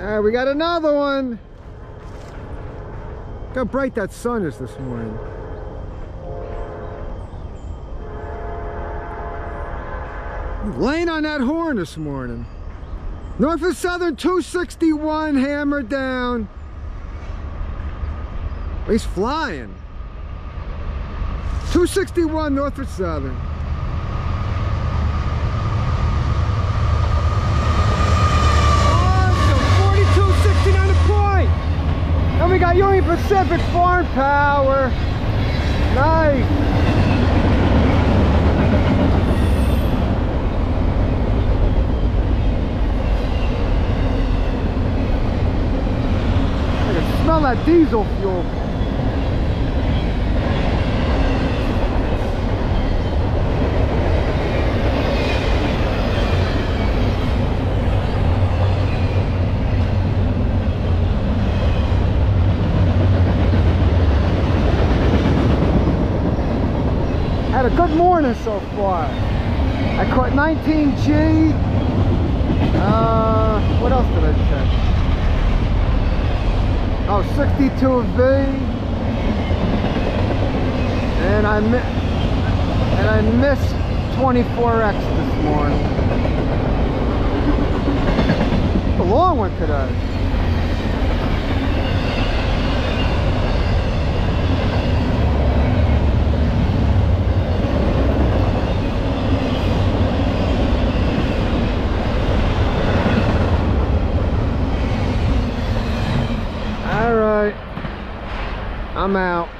Alright, we got another one. Look how bright that sun is this morning. Laying on that horn this morning. Norfolk Southern 261 hammered down. He's flying. 261 Norfolk Southern. We got Union Pacific farm power. Nice. I can smell that diesel fuel. Had a good morning so far. I caught 19G. What else did I catch? Oh, 62V. And I missed 24X this morning. It's a long one today. I'm out.